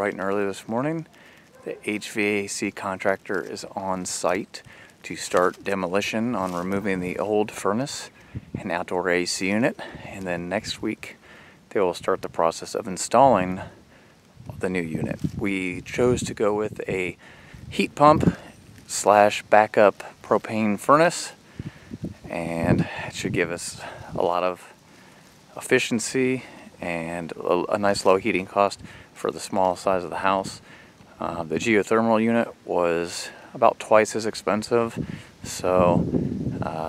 bright and early this morning. The HVAC contractor is on site to start demolition on removing the old furnace and outdoor AC unit, and then next week they will start the process of installing the new unit. We chose to go with a heat pump / backup propane furnace, and it should give us a lot of efficiency and a nice low heating cost for the small size of the house. The geothermal unit was about twice as expensive, so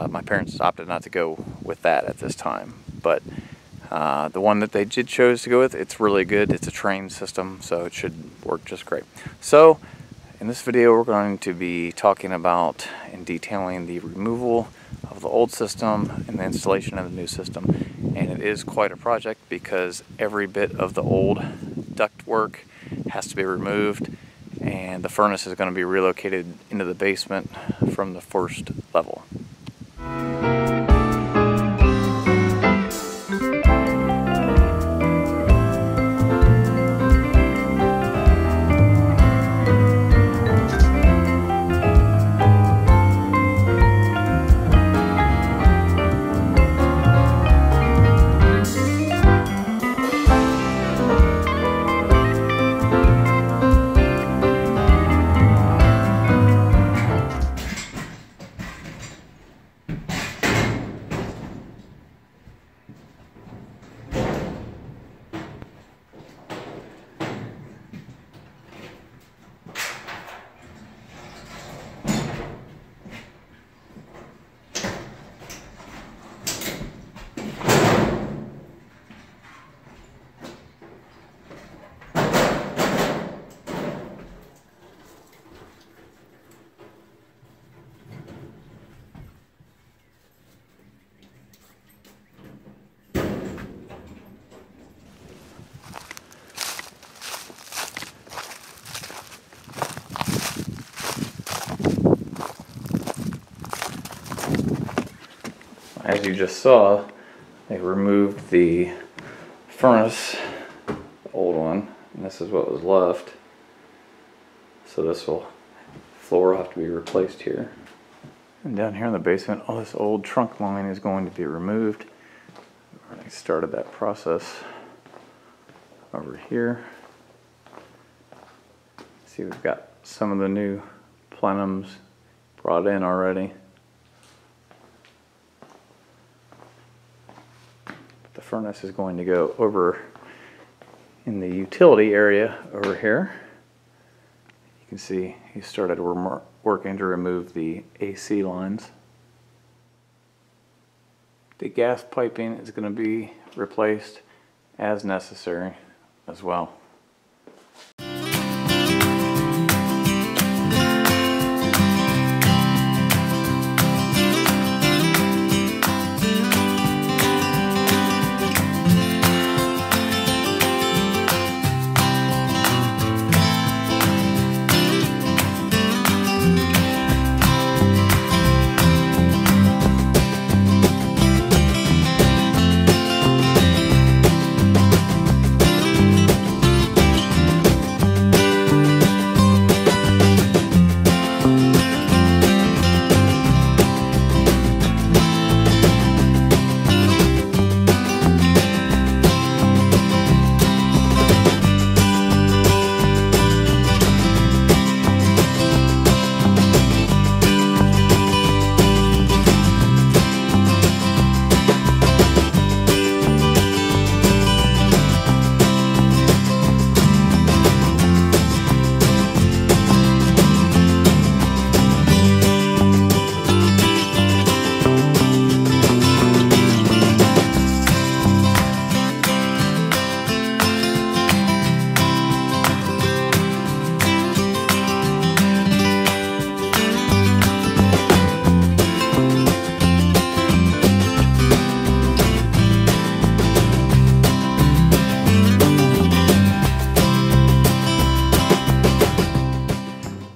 my parents opted not to go with that at this time, but the one that they did choose to go with, it's really good. It's a Trane system, so it should work just great. So in this video we're going to be talking about and detailing the removal of the old system and the installation of the new system. And it is quite a project because every bit of the old ductwork has to be removed, and the furnace is going to be relocated into the basement from the first level. As you just saw, they removed the furnace, the old one, and this is what was left. So this floor will have to be replaced here. And down here in the basement, all this old trunk line is going to be removed. I already started that process over here. See, we've got some of the new plenums brought in already. The furnace is going to go over in the utility area over here. You can see he started working to remove the AC lines. The gas piping is going to be replaced as necessary as well.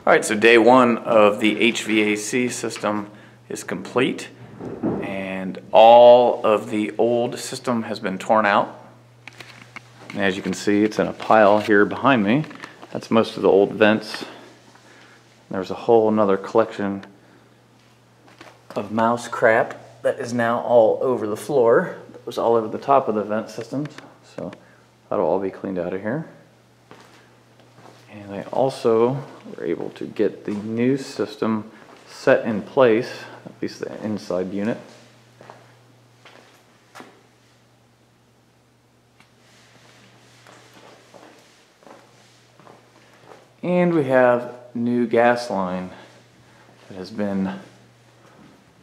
Alright, so day one of the HVAC system is complete, and all of the old system has been torn out. And as you can see, it's in a pile here behind me, That's most of the old vents. There's a whole another collection of mouse crap that is now all over the floor. That was all over the top of the vent systems. So that'll all be cleaned out of here. And I also were able to get the new system set in place, at least the inside unit. And we have new gas line that has been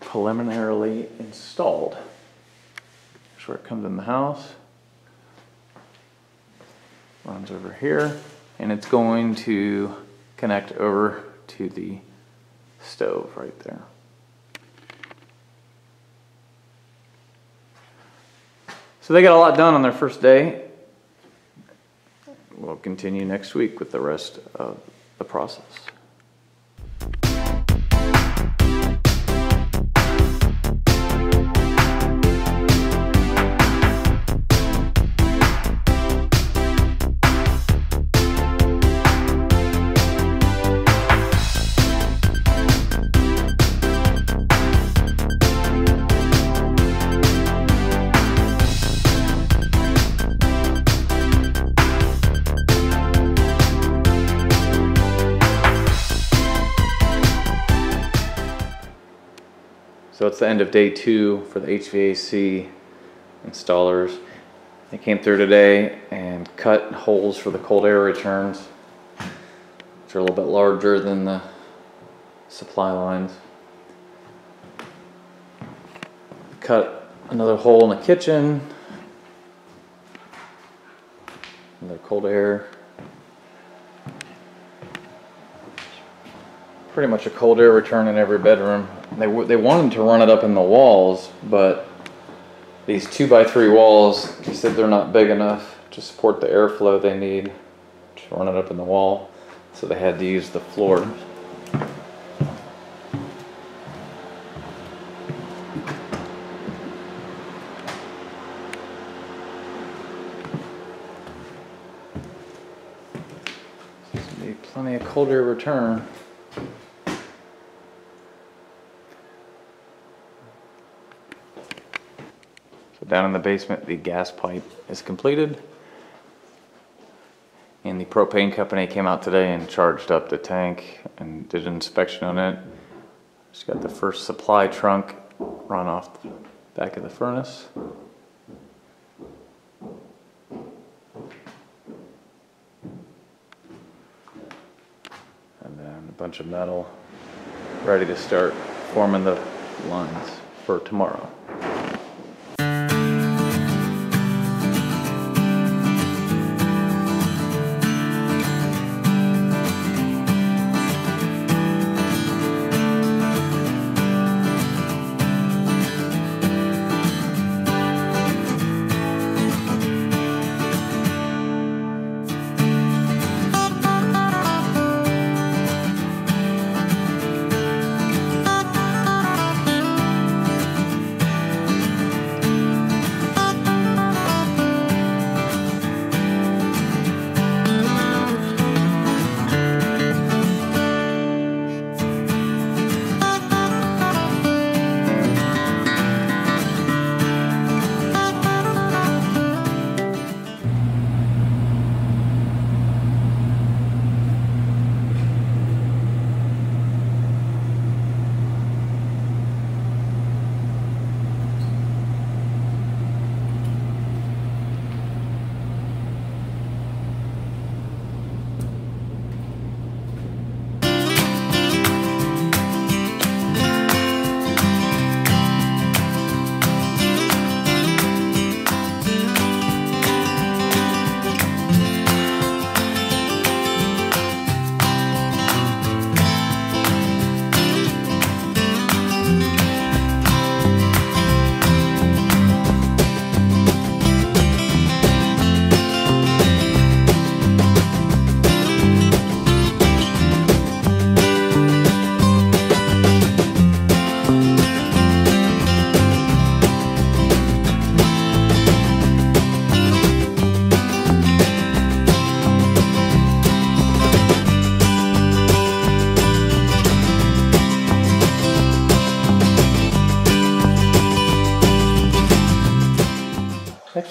preliminarily installed. Here's where it comes in the house. Runs over here. And it's going to connect over to the stove right there. So they got a lot done on their first day. We'll continue next week with the rest of the process. So it's the end of day 2 for the HVAC installers. They came through today and cut holes for the cold air returns, which are a little bit larger than the supply lines. Cut another hole in the kitchen, another cold air. Pretty much a cold air return in every bedroom. They wanted to run it up in the walls, but these 2x3 walls, they said they're not big enough to support the airflow they need to run it up in the wall, so they had to use the floor. There's gonna be plenty of cold air return. Down in the basement, the gas pipe is completed, and the propane company came out today and charged up the tank and did an inspection on it. Just got the first supply trunk run off the back of the furnace. And then a bunch of metal ready to start forming the lines for tomorrow.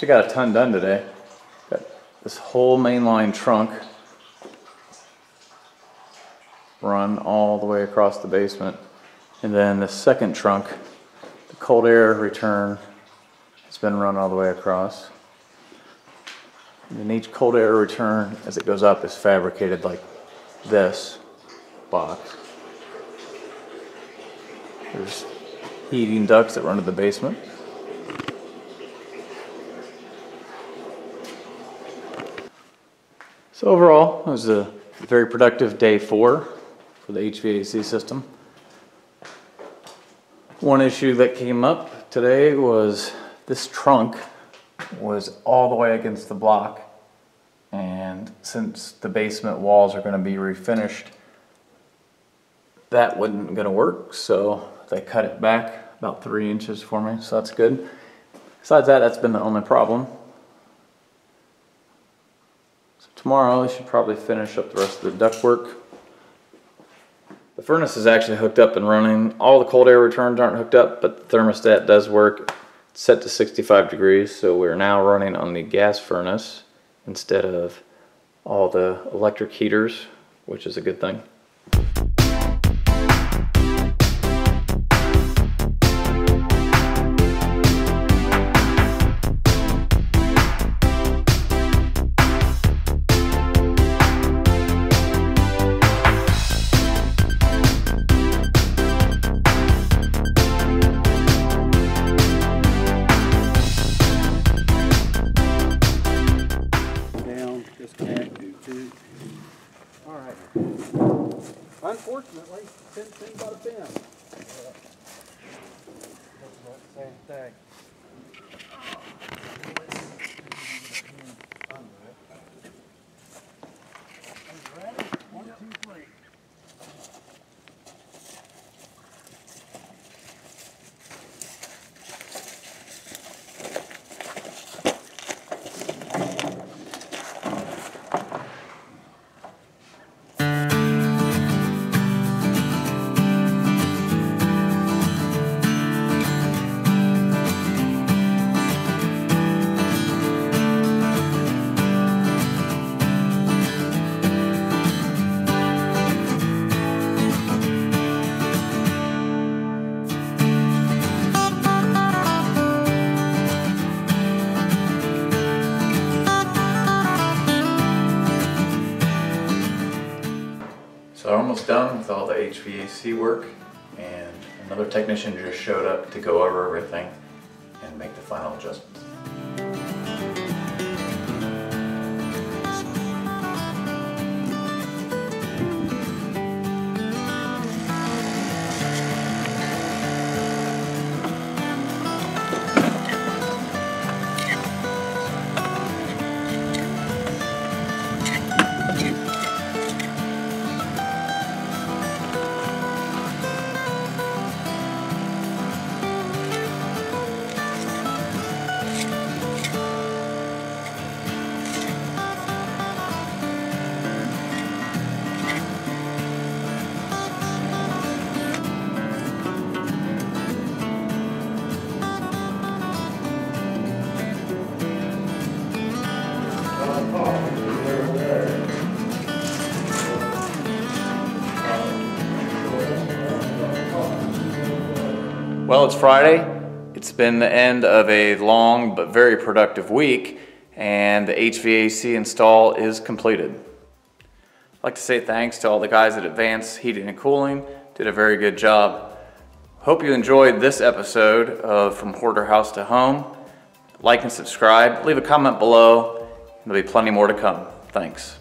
Actually got a ton done today. Got this whole mainline trunk run all the way across the basement. And then the second trunk, the cold air return, has been run all the way across. And then each cold air return, as it goes up, is fabricated like this box. There's heating ducts that run to the basement. So overall, it was a very productive day four for the HVAC system. One issue that came up today was this trunk was all the way against the block, and since the basement walls are going to be refinished, that wasn't going to work, so they cut it back about 3 inches for me, so that's good. Besides that, that's been the only problem. So tomorrow I should probably finish up the rest of the ductwork. The furnace is actually hooked up and running. All the cold air returns aren't hooked up, but the thermostat does work. It's set to 65 degrees, so we're now running on the gas furnace instead of all the electric heaters, which is a good thing. Unfortunately, ten things out of ten. Same thing. One, two, three. Almost done with all the HVAC work, and another technician just showed up to go over everything and make the final adjustments. Well, it's Friday. It's been the end of a long but very productive week, and the HVAC install is completed. I'd like to say thanks to all the guys at Advanced Heating and Cooling. Did a very good job. Hope you enjoyed this episode of From Hoarder House to Home. Like and subscribe. Leave a comment below. There'll be plenty more to come. Thanks.